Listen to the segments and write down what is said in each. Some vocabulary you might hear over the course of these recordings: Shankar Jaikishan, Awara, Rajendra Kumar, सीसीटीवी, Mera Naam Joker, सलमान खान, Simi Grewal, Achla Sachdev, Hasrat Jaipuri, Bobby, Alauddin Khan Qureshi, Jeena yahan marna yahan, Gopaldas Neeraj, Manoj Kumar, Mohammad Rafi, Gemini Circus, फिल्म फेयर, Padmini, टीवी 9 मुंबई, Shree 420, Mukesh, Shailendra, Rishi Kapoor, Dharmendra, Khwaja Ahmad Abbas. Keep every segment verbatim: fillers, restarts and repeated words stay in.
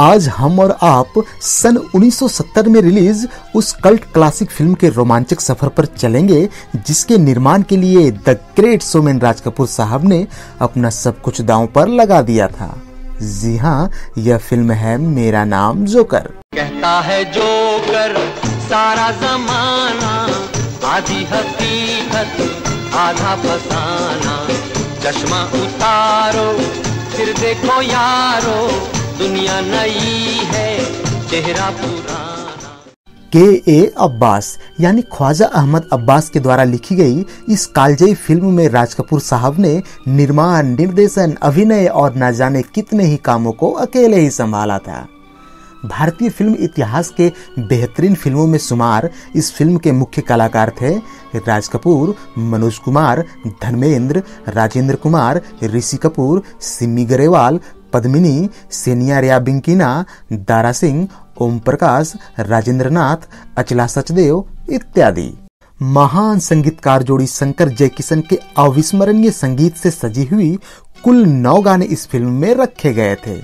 आज हम और आप सन उन्नीस सौ सत्तर में रिलीज उस कल्ट क्लासिक फिल्म के रोमांचक सफर पर चलेंगे जिसके निर्माण के लिए the great showman Raj Kapoor साहब ने अपना सब कुछ दांव पर लगा दिया था। जी हाँ, यह फिल्म है मेरा नाम जोकर। कहता है जोकर सारा जमाना, आधी हकीकत आधा फसाना, चश्मा उतारो फिर देखो यारो, दुनिया नई है चेहरा पुराना। के ए अब्बास यानी ख्वाजा अहमद अब्बास के द्वारा लिखी गई इस कालजयी फिल्म में राज कपूर साहब ने निर्माण, निर्देशन, अभिनय और ना जाने कितने ही कामों को अकेले ही संभाला था। भारतीय फिल्म इतिहास के बेहतरीन फिल्मों में शुमार इस फिल्म के मुख्य कलाकार थे राज कपूर, मनोज कुमार, धर्मेंद्र, राजेंद्र कुमार, ऋषि कपूर, सिमी ग्रेवाल, पद्मिनी, सेनिया रियाबिंकिना, दारा सिंह, ओम प्रकाश, राजेंद्र नाथ, अचला सचदेव इत्यादि। महान संगीतकार जोड़ी शंकर जयकिशन के अविस्मरणीय संगीत से सजी हुई कुल नौ गाने इस फिल्म में रखे गए थे।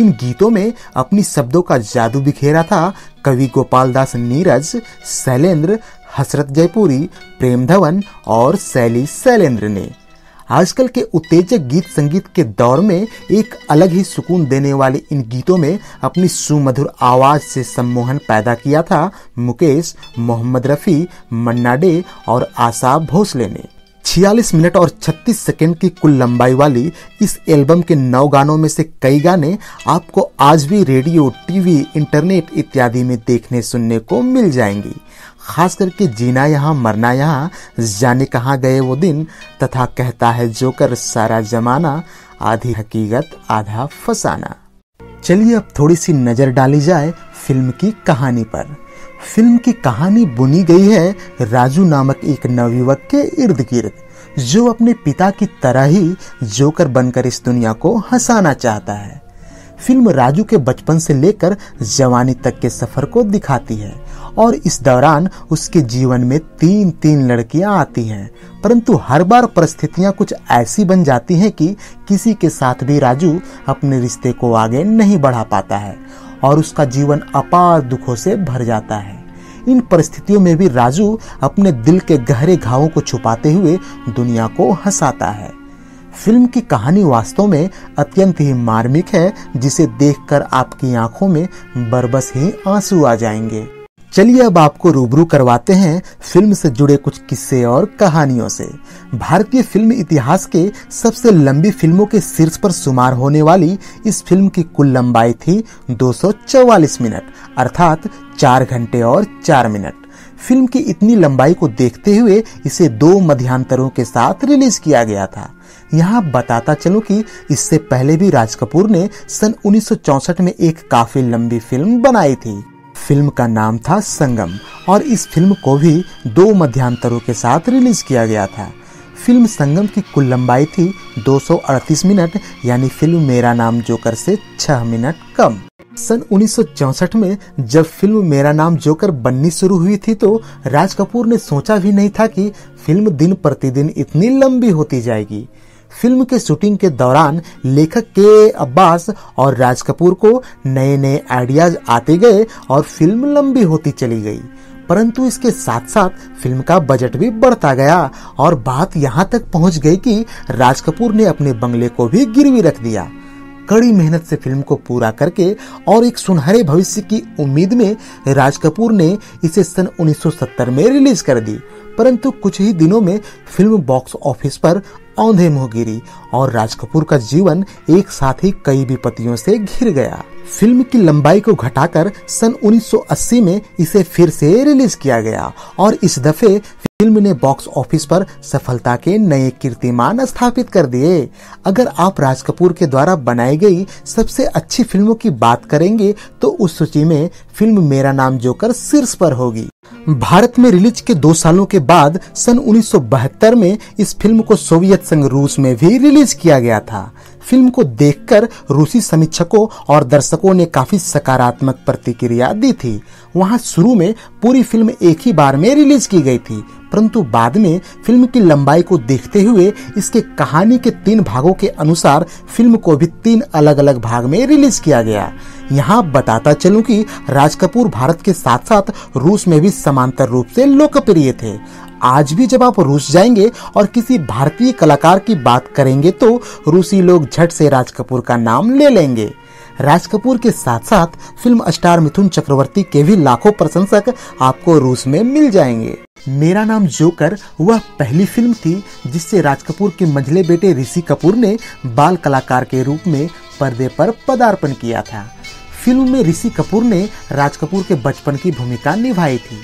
इन गीतों में अपनी शब्दों का जादू बिखेरा था कवि गोपालदास नीरज, शैलेंद्र, हसरत जयपुरी, प्रेम धवन और शैली शैलेंद्र ने। आजकल के उत्तेजक गीत संगीत के दौर में एक अलग ही सुकून देने वाले इन गीतों में अपनी सुमधुर आवाज से सम्मोहन पैदा किया था मुकेश, मोहम्मद रफ़ी, मन्ना डे और आशा भोसले ने। छियालीस मिनट और छत्तीस सेकंड की कुल लंबाई वाली इस एल्बम के नौ गानों में से कई गाने आपको आज भी रेडियो, टीवी, इंटरनेट इत्यादि में देखने सुनने को मिल जाएंगी। खास करके जीना यहाँ मरना यहाँ, जाने कहाँ गए वो दिन तथा कहता है जोकर सारा जमाना, आधी हकीकत आधा फसाना। चलिए अब थोड़ी सी नज़र डाली जाए फिल्म की कहानी पर। फिल्म की कहानी बुनी गई है राजू नामक एक नवयुवक के इर्द गिर्द जो अपने पिता की तरह ही जोकर बनकर इस दुनिया को हंसाना चाहता है। फिल्म राजू के बचपन से लेकर जवानी तक के सफर को दिखाती है और इस दौरान उसके जीवन में तीन तीन लड़कियां आती हैं, परंतु हर बार परिस्थितियां कुछ ऐसी बन जाती हैं कि किसी के साथ भी राजू अपने रिश्ते को आगे नहीं बढ़ा पाता है और उसका जीवन अपार दुखों से भर जाता है। इन परिस्थितियों में भी राजू अपने दिल के गहरे घावों को छुपाते हुए दुनिया को हंसाता है। फिल्म की कहानी वास्तव में अत्यंत ही मार्मिक है जिसे देखकर आपकी आंखों में बरबस ही आंसू आ जाएंगे। चलिए अब आपको रूबरू करवाते हैं फिल्म से जुड़े कुछ किस्से और कहानियों से। भारतीय फिल्म इतिहास के सबसे लंबी फिल्मों के शीर्ष पर शुमार होने वाली इस फिल्म की कुल लंबाई थी दो सौ चौवालीस मिनट अर्थात चार घंटे और चार मिनट। फिल्म की इतनी लंबाई को देखते हुए इसे दो मध्यांतरों के साथ रिलीज किया गया था। यहाँ बताता चलूं कि इससे पहले भी राज कपूर ने सन उन्नीस सौ चौंसठ में एक काफी लंबी फिल्म बनाई थी। फिल्म का नाम था संगम और इस फिल्म को भी दो मध्यांतरों के साथ रिलीज किया गया था। फिल्म संगम की कुल लंबाई थी दो सौ अड़तीस मिनट यानी फिल्म मेरा नाम जोकर से छह मिनट कम। सन उन्नीस सौ चौंसठ में जब फिल्म मेरा नाम जोकर बननी शुरू हुई थी तो राज कपूर ने सोचा भी नहीं था कि फिल्म दिन प्रतिदिन इतनी लंबी होती जाएगी। फिल्म के शूटिंग के दौरान लेखक के अब्बास और राज कपूर को नए नए आइडियाज आते गए और फिल्म लंबी होती चली गई, परंतु इसके साथ साथ फिल्म का बजट भी बढ़ता गया और बात यहां तक पहुंच गई कि राज कपूर ने अपने बंगले को भी गिरवी रख दिया। कड़ी मेहनत से फिल्म को पूरा करके और एक सुनहरे भविष्य की उम्मीद में राज कपूर ने इसे सन उन्नीस सौ सत्तर में रिलीज कर दी, परंतु कुछ ही दिनों में फिल्म बॉक्स ऑफिस पर औंधे मुंह गिरी और राज कपूर का जीवन एक साथ ही कई विपत्तियों से घिर गया। फिल्म की लंबाई को घटाकर सन उन्नीस सौ अस्सी में इसे फिर से रिलीज किया गया और इस दफे फिल्म ने बॉक्स ऑफिस पर सफलता के नए कीर्तिमान स्थापित कर दिए। अगर आप राज कपूर के द्वारा बनाई गई सबसे अच्छी फिल्मों की बात करेंगे तो उस सूची में फिल्म मेरा नाम जोकर शीर्ष पर होगी। भारत में रिलीज के दो सालों के बाद सन उन्नीस सौ बहत्तर में इस फिल्म को सोवियत संघ रूस में भी रिलीज किया गया था। फिल्म को देखकर रूसी समीक्षकों और दर्शकों ने काफी सकारात्मक प्रतिक्रिया दी थी। वहां शुरू में पूरी फिल्म एक ही बार में रिलीज की गई थी, परंतु बाद में फिल्म की लंबाई को देखते हुए इसके कहानी के तीन भागों के अनुसार फिल्म को भी तीन अलग अलग भाग में रिलीज किया गया। यहाँ बताता चलूं कि राज कपूर भारत के साथ साथ रूस में भी समांतर रूप से लोकप्रिय थे। आज भी जब आप रूस जाएंगे और किसी भारतीय कलाकार की बात करेंगे तो रूसी लोग झट से राज कपूर का नाम ले लेंगे। राज कपूर के साथ साथ फिल्म स्टार मिथुन चक्रवर्ती के भी लाखों प्रशंसक आपको रूस में मिल जाएंगे। मेरा नाम जोकर वह पहली फिल्म थी जिससे राज कपूर के मंझले बेटे ऋषि कपूर ने बाल कलाकार के रूप में पर्दे पर पदार्पण किया था। फिल्म में ऋषि कपूर ने राज कपूर के बचपन की भूमिका निभाई थी।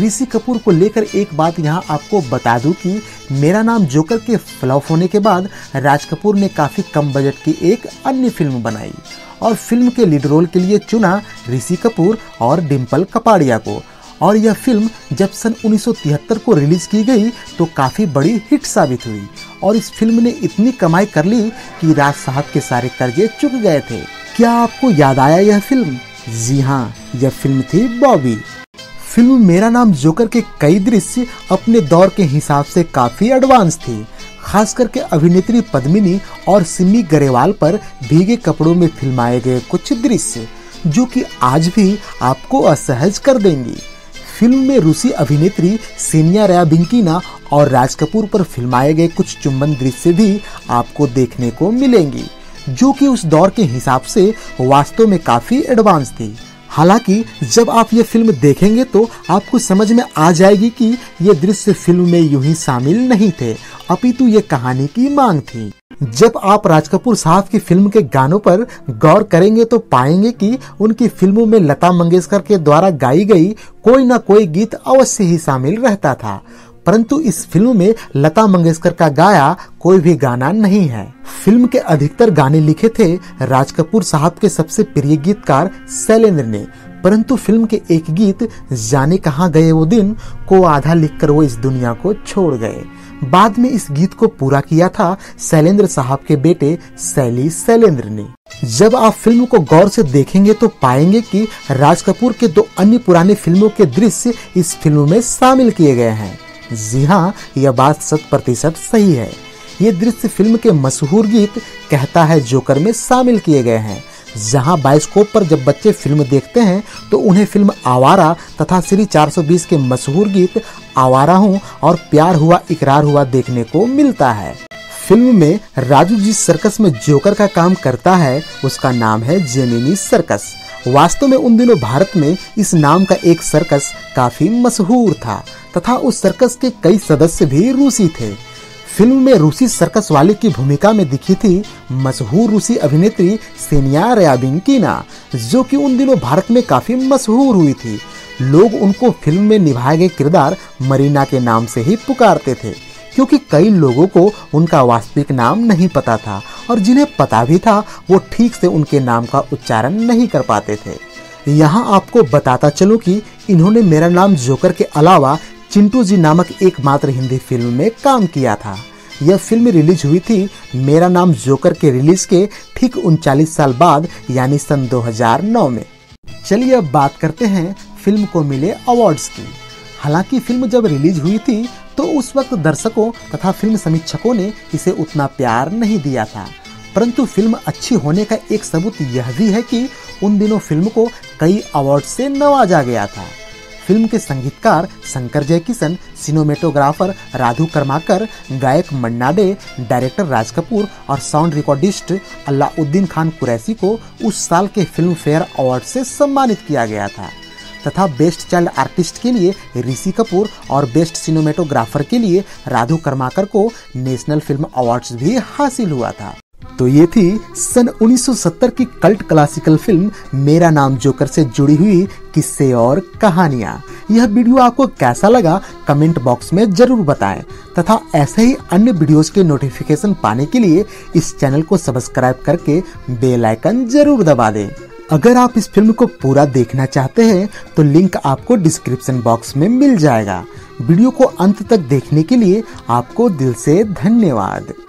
ऋषि कपूर को लेकर एक बात यहाँ आपको बता दूं कि मेरा नाम जोकर के फ्लॉप होने के बाद राज कपूर ने काफ़ी कम बजट की एक अन्य फिल्म बनाई और फिल्म के लीड रोल के लिए चुना ऋषि कपूर और डिम्पल कपाड़िया को, और यह फिल्म जब सन उन्नीस सौ तिहत्तर को रिलीज़ की गई तो काफ़ी बड़ी हिट साबित हुई और इस फिल्म ने इतनी कमाई कर ली कि राज साहब के सारे कर्जे चुक गए थे। क्या आपको याद आया यह फिल्म? जी हाँ, यह फिल्म थी बॉबी। फिल्म मेरा नाम जोकर के कई दृश्य अपने दौर के हिसाब से काफ़ी एडवांस थे। खास करके अभिनेत्री पद्मिनी और सिमी ग्रेवाल पर भीगे कपड़ों में फिल्माए गए कुछ दृश्य जो कि आज भी आपको असहज कर देंगी। फिल्म में रूसी अभिनेत्री क्सेनिया रयाबिंकिना और राज कपूर पर फिल्माए गए कुछ चुंबन दृश्य भी आपको देखने को मिलेंगी जो कि उस दौर के हिसाब से वास्तव में काफ़ी एडवांस थी। हालांकि जब आप ये फिल्म देखेंगे तो आपको समझ में आ जाएगी कि ये दृश्य फिल्म में यूं ही शामिल नहीं थे, अपितु ये कहानी की मांग थी। जब आप राज कपूर साहब की फिल्म के गानों पर गौर करेंगे तो पाएंगे कि उनकी फिल्मों में लता मंगेशकर के द्वारा गाई गई कोई ना कोई गीत अवश्य ही शामिल रहता था, परंतु इस फिल्म में लता मंगेशकर का गाया कोई भी गाना नहीं है। फिल्म के अधिकतर गाने लिखे थे राज कपूर साहब के सबसे प्रिय गीतकार शैलेंद्र ने, परंतु फिल्म के एक गीत जाने कहाँ गए वो दिन को आधा लिखकर वो इस दुनिया को छोड़ गए। बाद में इस गीत को पूरा किया था शैलेंद्र साहब के बेटे शैली शैलेंद्र ने। जब आप फिल्म को गौर से देखेंगे तो पाएंगे कि राज कपूर के दो अन्य पुराने फिल्मों के दृश्य इस फिल्म में शामिल किए गए हैं। जी हाँ, यह बात शत प्रतिशत सही है। ये दृश्य फिल्म के मशहूर गीत कहता है जोकर में शामिल किए गए हैं, जहां बाइस्कोप पर जब बच्चे फिल्म देखते हैं तो उन्हें फिल्म आवारा तथा श्री चार सौ बीस के मशहूर गीत आवारा हूँ और प्यार हुआ इकरार हुआ देखने को मिलता है। फिल्म में राजू जिस सर्कस में जोकर का काम करता है उसका नाम है जेमिनी सर्कस। वास्तव में उन दिनों भारत में इस नाम का एक सर्कस काफ़ी मशहूर था तथा उस सर्कस के कई सदस्य भी रूसी थे। फिल्म में रूसी सर्कस वाले की भूमिका में दिखी थी मशहूर रूसी अभिनेत्री क्सेनिया रयाबिंकिना जो कि उन दिनों भारत में काफ़ी मशहूर हुई थी। लोग उनको फिल्म में निभाए गए किरदार मरीना के नाम से ही पुकारते थे क्योंकि कई लोगों को उनका वास्तविक नाम नहीं पता था और जिन्हें पता भी था वो ठीक से उनके नाम का उच्चारण नहीं कर पाते थे। यहाँ आपको बताता चलूँ कि इन्होंने मेरा नाम जोकर के अलावा चिंटू जी नामक एकमात्र हिंदी फिल्म में काम किया था। यह फिल्म रिलीज हुई थी मेरा नाम जोकर के रिलीज के ठीक उनचालीस साल बाद यानी सन दो हज़ार नौ में। चलिए अब बात करते हैं फिल्म को मिले अवार्ड्स की। हालांकि फिल्म जब रिलीज हुई थी तो उस वक्त दर्शकों तथा फिल्म समीक्षकों ने इसे उतना प्यार नहीं दिया था, परंतु फिल्म अच्छी होने का एक सबूत यह भी है कि उन दिनों फिल्म को कई अवार्ड से नवाजा गया था। फिल्म के संगीतकार शंकर जयकिशन, सिनेमेटोग्राफर राधू कर्माकर, गायक मन्ना डे, डायरेक्टर राज कपूर और साउंड रिकॉर्डिस्ट अलाउद्दीन खान कुरैशी को उस साल के फिल्म फेयर अवार्ड से सम्मानित किया गया था तथा बेस्ट चाइल्ड आर्टिस्ट के लिए ऋषि कपूर और बेस्ट सिनेमेटोग्राफर के लिए राधू कर्माकर को नेशनल फिल्म अवार्ड्स भी हासिल हुआ था। तो ये थी सन उन्नीस सौ सत्तर की कल्ट क्लासिकल फिल्म मेरा नाम जोकर से जुड़ी हुई किस्से और कहानियाँ। यह वीडियो आपको कैसा लगा कमेंट बॉक्स में ज़रूर बताएं तथा ऐसे ही अन्य वीडियोस के नोटिफिकेशन पाने के लिए इस चैनल को सब्सक्राइब करके बेल आइकन जरूर दबा दें। अगर आप इस फिल्म को पूरा देखना चाहते हैं तो लिंक आपको डिस्क्रिप्शन बॉक्स में मिल जाएगा। वीडियो को अंत तक देखने के लिए आपको दिल से धन्यवाद।